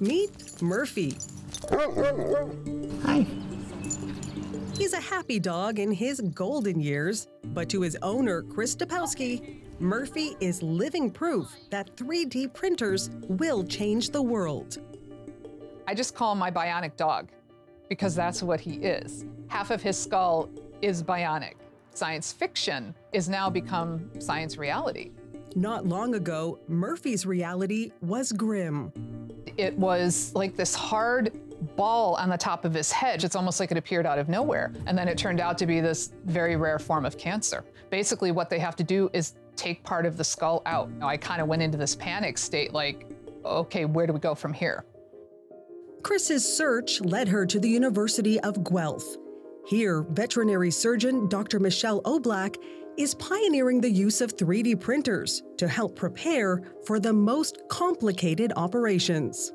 Meet Murphy. Hi. He's a happy dog in his golden years, but to his owner, Chris Dapowski, Murphy is living proof that 3D printers will change the world. I just call him my bionic dog because that's what he is. Half of his skull is bionic. Science fiction is now become science reality. Not long ago, Murphy's reality was grim. It was like this hard ball on the top of his head. It's almost like it appeared out of nowhere. And then it turned out to be this very rare form of cancer. Basically, what they have to do is take part of the skull out. Now, I kind of went into this panic state like, okay, where do we go from here? Chris's search led her to the University of Guelph. Here, veterinary surgeon Dr. Michelle Oblak is pioneering the use of 3D printers to help prepare for the most complicated operations.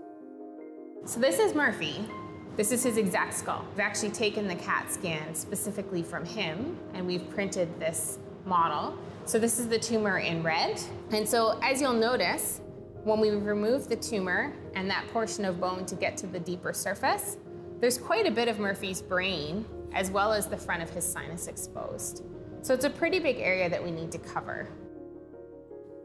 So this is Murphy. This is his exact skull. We've actually taken the CAT scan specifically from him, and we've printed this model. So this is the tumor in red. And so as you'll notice, when we remove the tumor and that portion of bone to get to the deeper surface, there's quite a bit of Murphy's brain as well as the front of his sinus exposed. So it's a pretty big area that we need to cover.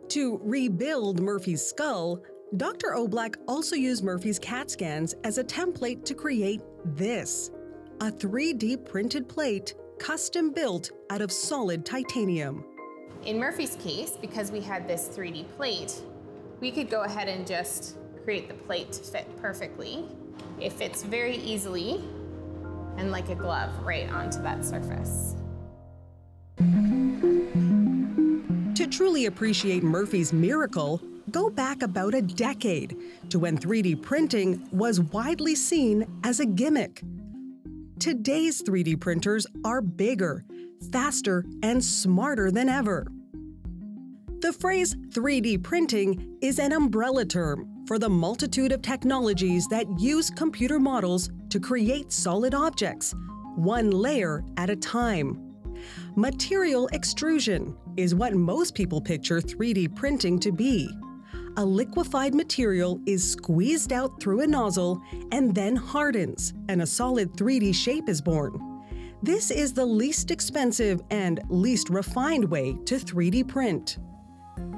To rebuild Murphy's skull, Dr. Oblak also used Murphy's CAT scans as a template to create this, a 3D printed plate custom built out of solid titanium. In Murphy's case, because we had this 3D plate, we could go ahead and just create the plate to fit perfectly. It fits very easily and like a glove right onto that surface. To truly appreciate Murphy's miracle, go back about a decade to when 3D printing was widely seen as a gimmick. Today's 3D printers are bigger, faster, and smarter than ever. The phrase 3D printing is an umbrella term for the multitude of technologies that use computer models to create solid objects, one layer at a time. Material extrusion is what most people picture 3D printing to be. A liquefied material is squeezed out through a nozzle and then hardens, and a solid 3D shape is born. This is the least expensive and least refined way to 3D print.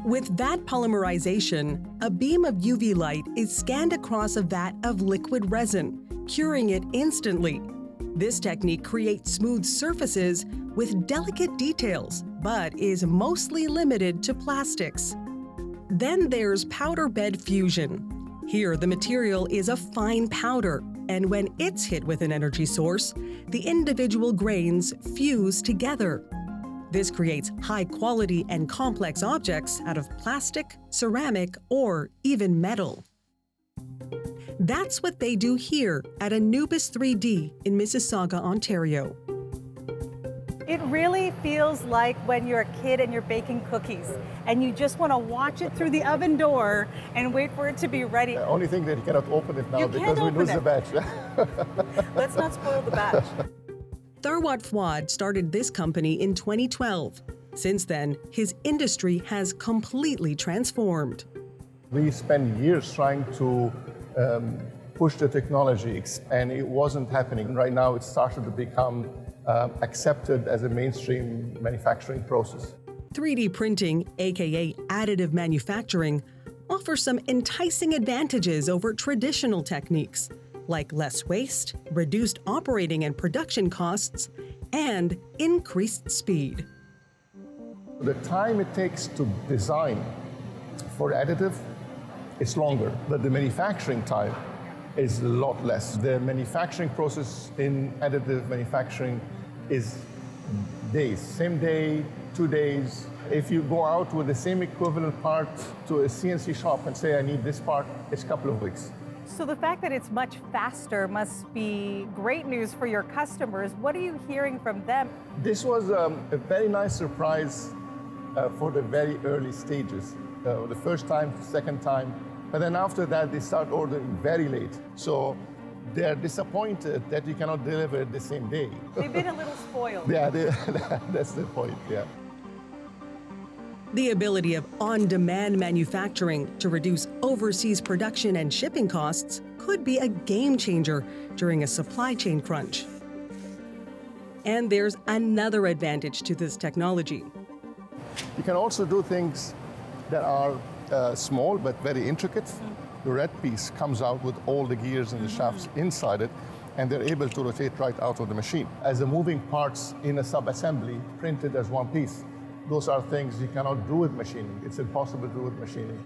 With Vat polymerization, a beam of UV light is scanned across a vat of liquid resin, curing it instantly. This technique creates smooth surfaces with delicate details, but is mostly limited to plastics. Then there's powder bed fusion. Here, the material is a fine powder, and when it's hit with an energy source, the individual grains fuse together. This creates high-quality and complex objects out of plastic, ceramic, or even metal. That's what they do here at Anubis 3D in Mississauga, Ontario. It really feels like when you're a kid and you're baking cookies and you just want to watch it through the oven door and wait for it to be ready. The only thing that you cannot open it now because we lose the batch. Let's not spoil the batch. Tharwat Foad started this company in 2012. Since then, his industry has completely transformed. We spent years trying to push the technology, and it wasn't happening. Right now, it started to become accepted as a mainstream manufacturing process. 3D printing, aka additive manufacturing, offers some enticing advantages over traditional techniques, like less waste, reduced operating and production costs, and increased speed. The time it takes to design for additive is longer, but the manufacturing time is a lot less. The manufacturing process in additive manufacturing is days, same day, 2 days. If you go out with the same equivalent part to a CNC shop and say, I need this part, it's a couple of weeks. So the fact that it's much faster must be great news for your customers. What are you hearing from them? This was a very nice surprise for the very early stages. The first time, second time, but then after that, they start ordering very late. So they're disappointed that you cannot deliver it the same day. They've been a little spoiled. Yeah, that's the point, yeah. The ability of on-demand manufacturing to reduce overseas production and shipping costs could be a game changer during a supply chain crunch. And there's another advantage to this technology. You can also do things that are small but very intricate. The red piece comes out with all the gears and the shafts inside it, and they're able to rotate right out of the machine. As the moving parts in a sub-assembly printed as one piece, those are things you cannot do with machining. It's impossible to do with machining.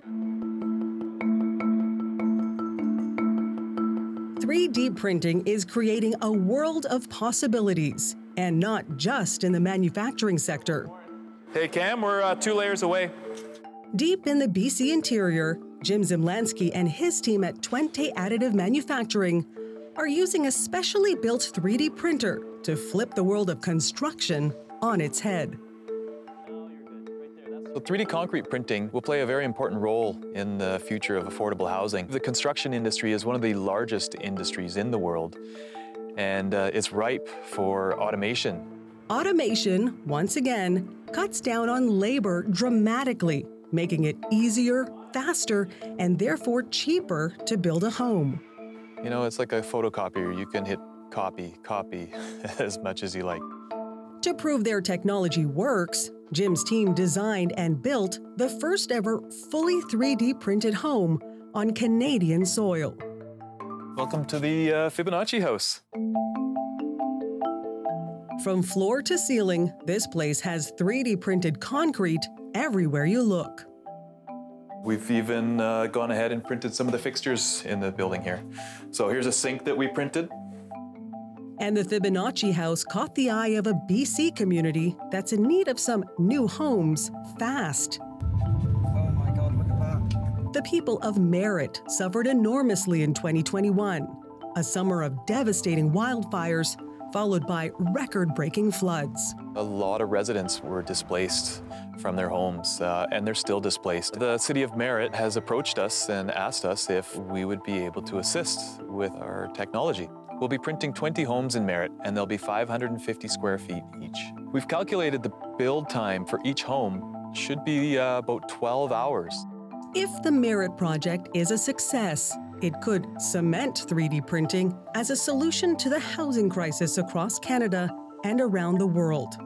3D printing is creating a world of possibilities, and not just in the manufacturing sector. Hey Cam, we're 2 layers away. Deep in the BC interior, Jim Zimlanski and his team at Twente Additive Manufacturing are using a specially built 3D printer to flip the world of construction on its head. So 3D concrete printing will play a very important role in the future of affordable housing. The construction industry is one of the largest industries in the world, and it's ripe for automation. Automation, once again, cuts down on labor dramatically, making it easier, faster, and therefore cheaper to build a home. You know, it's like a photocopier. You can hit copy, copy as much as you like. To prove their technology works, Jim's team designed and built the first ever fully 3D printed home on Canadian soil. Welcome to the Fibonacci house. From floor to ceiling, this place has 3D printed concrete everywhere you look. We've even gone ahead and printed some of the fixtures in the building here. So here's a sink that we printed. And the Fibonacci house caught the eye of a BC community that's in need of some new homes fast. Oh my God, look at that. The people of Merritt suffered enormously in 2021, a summer of devastating wildfires followed by record-breaking floods. A lot of residents were displaced from their homes, and they're still displaced. The city of Merritt has approached us and asked us if we would be able to assist with our technology. We'll be printing 20 homes in Merritt, and they'll be 550 square feet each. We've calculated the build time for each home should be about 12 hours. If the Merritt project is a success, it could cement 3D printing as a solution to the housing crisis across Canada and around the world.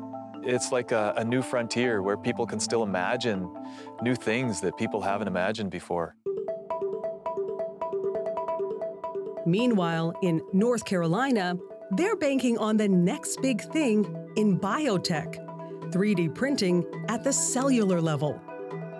It's like a new frontier where people can still imagine new things that people haven't imagined before. Meanwhile, in North Carolina, they're banking on the next big thing in biotech, 3D printing at the cellular level.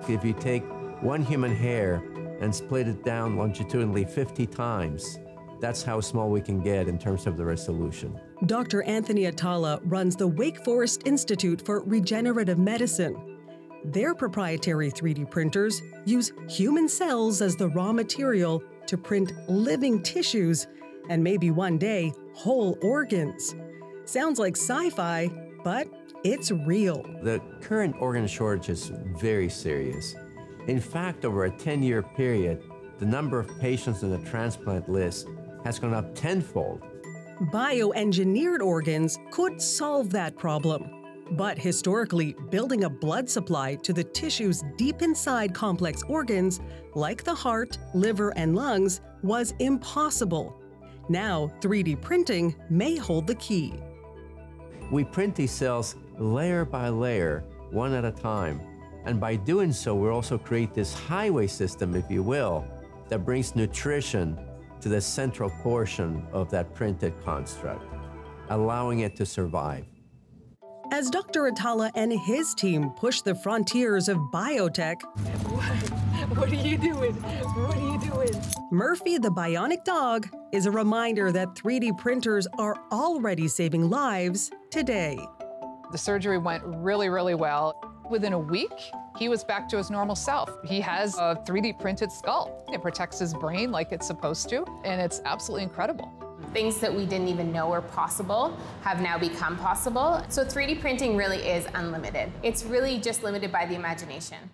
If you take one human hair and split it down longitudinally 50 times. That's how small we can get in terms of the resolution. Dr. Anthony Atala runs the Wake Forest Institute for Regenerative Medicine. Their proprietary 3D printers use human cells as the raw material to print living tissues and maybe one day whole organs. Sounds like sci-fi, but it's real. The current organ shortage is very serious. In fact, over a 10-year period, the number of patients on the transplant list has gone up tenfold. Bioengineered organs could solve that problem. But historically, building a blood supply to the tissues deep inside complex organs, like the heart, liver, and lungs, was impossible. Now, 3D printing may hold the key. We print these cells layer by layer, one at a time. And by doing so, we also create this highway system, if you will, that brings nutrition to the central portion of that printed construct, allowing it to survive. As Dr. Atala and his team push the frontiers of biotech, what are you doing? What are you doing? Murphy the bionic dog is a reminder that 3D printers are already saving lives today. The surgery went really, really well. Within a week, he was back to his normal self. He has a 3D printed skull. It protects his brain like it's supposed to, and it's absolutely incredible. Things that we didn't even know were possible have now become possible. So 3D printing really is unlimited. It's really just limited by the imagination.